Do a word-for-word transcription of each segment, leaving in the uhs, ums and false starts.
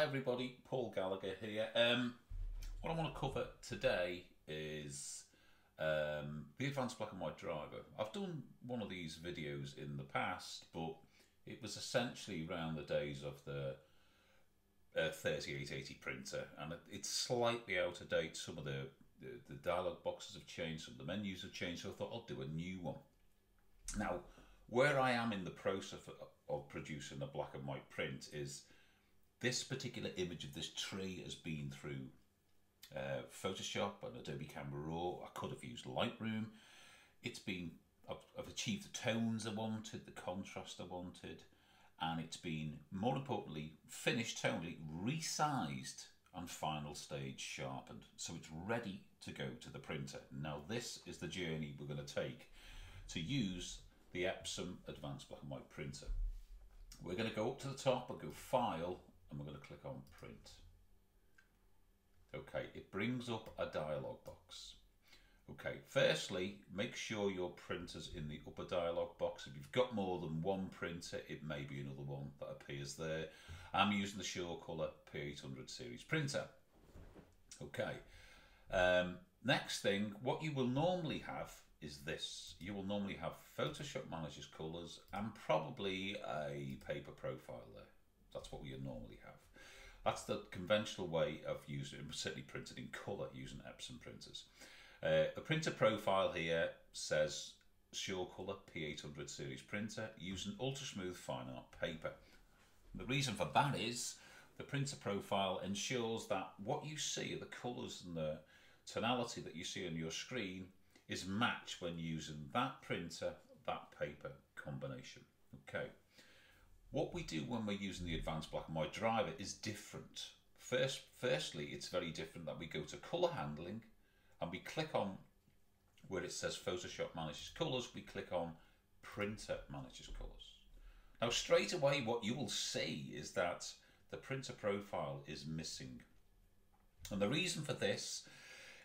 Hi everybody, Paul Gallagher here. Um, what I want to cover today is um, the advanced black and white driver. I've done one of these videos in the past, but it was essentially around the days of the uh, thirty-eight eighty printer, and it, it's slightly out of date. Some of the, the, the dialog boxes have changed, some of the menus have changed, so I thought I'll do a new one. Now, where I am in the process of, of producing a black and white print is this particular image of this tree has been through uh, Photoshop and Adobe Camera Raw. I could have used Lightroom. It's been, I've, I've achieved the tones I wanted, the contrast I wanted, and it's been, more importantly, finished tonally, resized and final stage sharpened. So it's ready to go to the printer. Now this is the journey we're going to take to use the Epson Advanced Black and White printer. We're going to go up to the top and go File, and we're going to click on Print. Okay, it brings up a dialog box. Okay, firstly, make sure your printer's in the upper dialog box. If you've got more than one printer, it may be another one that appears there. I'm using the SureColor P eight hundred series printer. Okay, um, next thing, what you will normally have is this. You will normally have Photoshop Manager's colours and probably a paper profile there. That's what we normally have. That's the conventional way of using, certainly printed in colour using Epson printers. Uh, the printer profile here says SureColor P eight hundred series printer using ultra smooth fine art paper. And the reason for that is the printer profile ensures that what you see, the colours and the tonality that you see on your screen, is matched when using that printer, that paper combination. Okay. What we do when we're using the advanced black and white driver is different. First, firstly, it's very different that we go to colour handling and we click on where it says Photoshop manages colours, we click on printer manages colours. Now straight away what you will see is that the printer profile is missing. And the reason for this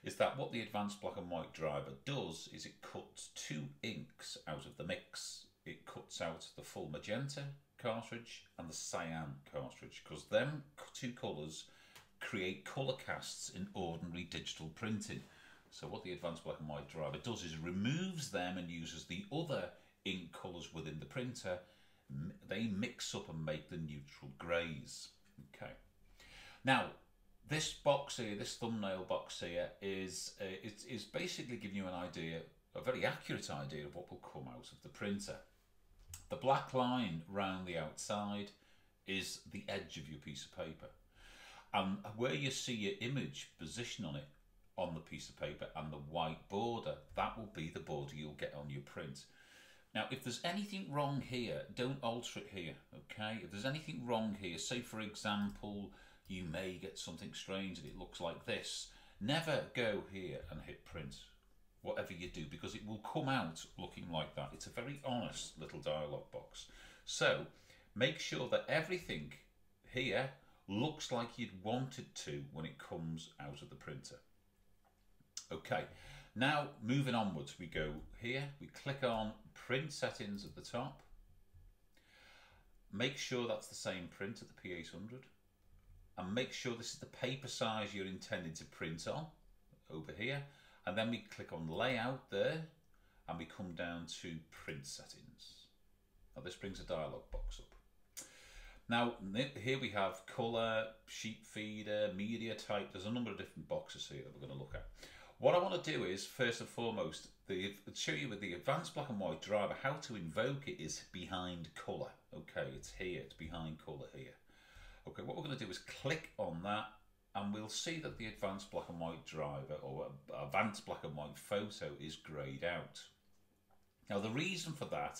is that what the advanced black and white driver does is it cuts two inks out of the mix. It cuts out the full magenta cartridge and the cyan cartridge, because them two colours create colour casts in ordinary digital printing. So what the advanced black and white driver does is removes them and uses the other ink colours within the printer. They mix up and make the neutral greys. Okay. Now this box here, this thumbnail box here, is uh, it is basically giving you an idea, a very accurate idea of what will come out of the printer. The black line round the outside is the edge of your piece of paper, and where you see your image position on it on the piece of paper and the white border, that will be the border you'll get on your print. Now if there's anything wrong here, don't alter it here, okay? If there's anything wrong here, say for example you may get something strange and it looks like this, never go here and hit print, whatever you do, because it will come out looking like that. It's a very honest little dialogue box. So make sure that everything here looks like you'd want it to when it comes out of the printer. Okay, now moving onwards, we go here, we click on print settings at the top. Make sure that's the same print at the P eight hundred, and make sure this is the paper size you're intending to print on over here. And then we click on layout there and we come down to print settings. Now this brings a dialog box up. Now here we have colour, sheet feeder, media type. There's a number of different boxes here that we're going to look at. What I want to do is first and foremost the, show you with the advanced black and white driver how to invoke it is behind colour. Okay, it's here, it's behind colour here. Okay, what we're going to do is click on that, and we'll see that the advanced black and white driver or advanced black and white photo is greyed out. Now the reason for that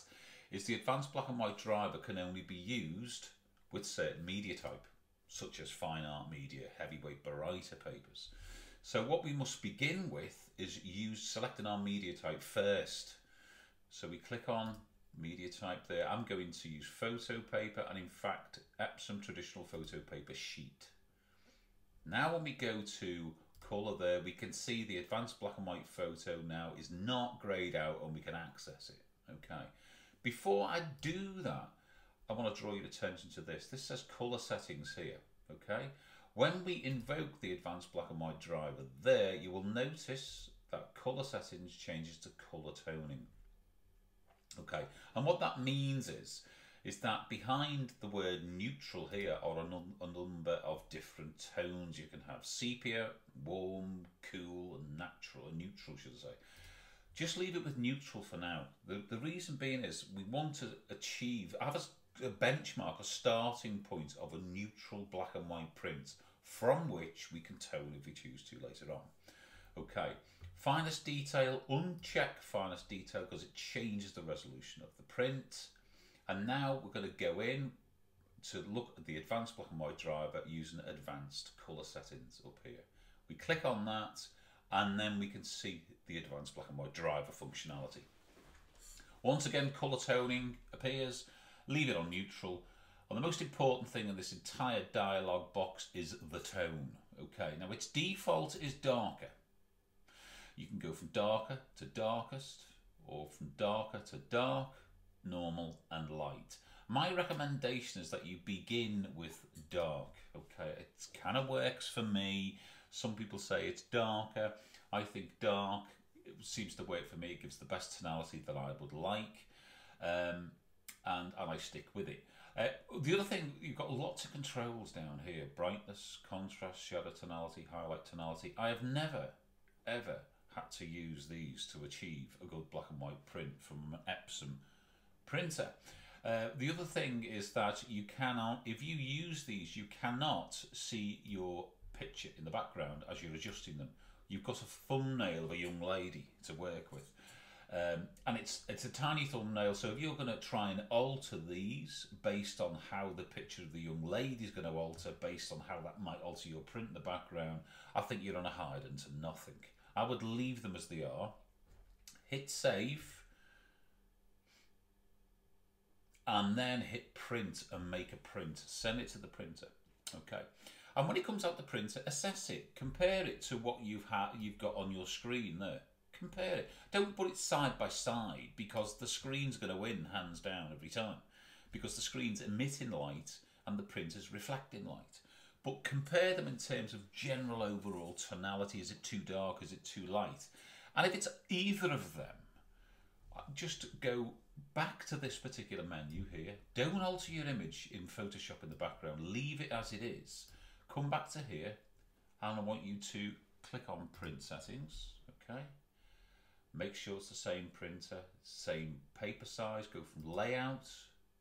is the advanced black and white driver can only be used with certain media type, such as fine art media, heavyweight baryta papers. So what we must begin with is use selecting our media type first. So we click on media type there. I'm going to use photo paper, and in fact Epson traditional photo paper sheet. Now when we go to colour there, we can see the advanced black and white photo now is not greyed out and we can access it. Okay. Before I do that, I want to draw your attention to this. This says colour settings here. Okay, when we invoke the advanced black and white driver there, you will notice that color settings changes to color toning. Okay, and what that means is is that behind the word neutral here are a, num a number of different tones. You can have sepia, warm, cool, and natural, and neutral should I say. Just leave it with neutral for now. The, the reason being is we want to achieve, have a, a benchmark, a starting point of a neutral black and white print from which we can tone if we choose to later on. Okay, finest detail, uncheck finest detail because it changes the resolution of the print. And now we're going to go in to look at the advanced black and white driver using advanced colour settings up here. We click on that and then we can see the advanced black and white driver functionality. Once again, colour toning appears, leave it on neutral. And the most important thing in this entire dialog box is the tone. Okay, now its default is darker. You can go from darker to darkest or from darker to dark, normal and light. My recommendation is that you begin with dark. Okay, it kind of works for me. Some people say it's darker. I think dark it seems to work for me. It gives the best tonality that I would like, um, and, and I stick with it. Uh, the other thing, you've got lots of controls down here. Brightness, contrast, shadow tonality, highlight tonality. I have never, ever had to use these to achieve a good black and white print from an Epson printer. Uh, the other thing is that you cannot, if you use these, you cannot see your picture in the background as you're adjusting them. You've got a thumbnail of a young lady to work with, um, and it's it's a tiny thumbnail. So if you're going to try and alter these based on how the picture of the young lady is going to alter, based on how that might alter your print in the background, I think you're on a hide into nothing. I would leave them as they are. Hit save. And then hit print and make a print. Send it to the printer. Okay. And when it comes out the printer, assess it. Compare it to what you've had, you've got on your screen there. Compare it. Don't put it side by side because the screen's going to win hands down every time. Because the screen's emitting light and the printer's reflecting light. But compare them in terms of general overall tonality. Is it too dark? Is it too light? And if it's either of them, just go back to this particular menu here. Don't alter your image in Photoshop in the background. Leave it as it is. Come back to here and I want you to click on print settings. Okay. Make sure it's the same printer, same paper size. Go from layout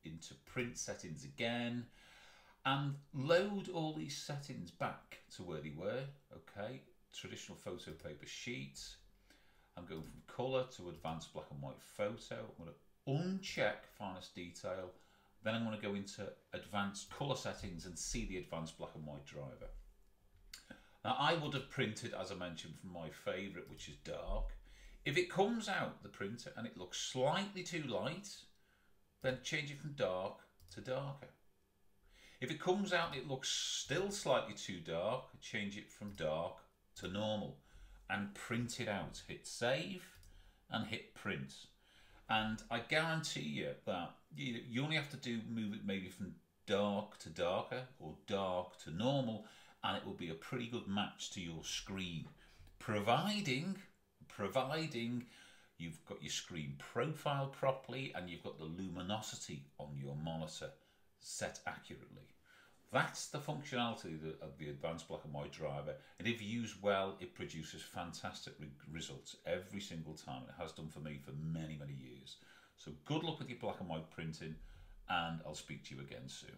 into print settings again and load all these settings back to where they were. Okay. Traditional photo paper sheet. I'm going from colour to advanced black and white photo. I'm going to uncheck finest detail. Then I'm going to go into advanced colour settings and see the advanced black and white driver. Now I would have printed, as I mentioned, from my favourite, which is dark. If it comes out the printer and it looks slightly too light, then change it from dark to darker. If it comes out and it looks still slightly too dark, change it from dark to normal. And print it out. Hit save and hit print. And I guarantee you that you only have to do move it maybe from dark to darker or dark to normal and it will be a pretty good match to your screen. Providing, providing you've got your screen profile properly and you've got the luminosity on your monitor set accurately. That's the functionality of the advanced black and white driver, and if used well, it produces fantastic re results every single time. It has done for me for many, many years. So good luck with your black and white printing, and I'll speak to you again soon.